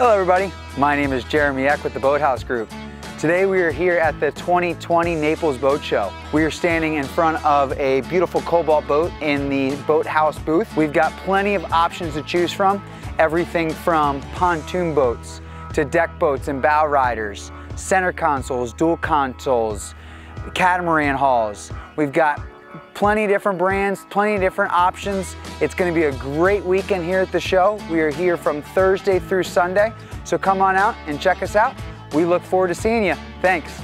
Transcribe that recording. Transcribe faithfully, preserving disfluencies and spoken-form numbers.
Hello everybody, my name is Jeremy Eck with the Boathouse Group. Today we are here at the twenty twenty Naples Boat Show. We are standing in front of a beautiful cobalt boat in the Boathouse booth. We've got plenty of options to choose from, everything from pontoon boats to deck boats and bow riders, center consoles, dual consoles, catamaran hulls. We've got plenty of different brands, plenty of different options. It's going to be a great weekend here at the show. We are here from Thursday through Sunday, so come on out and check us out. We look forward to seeing you. Thanks.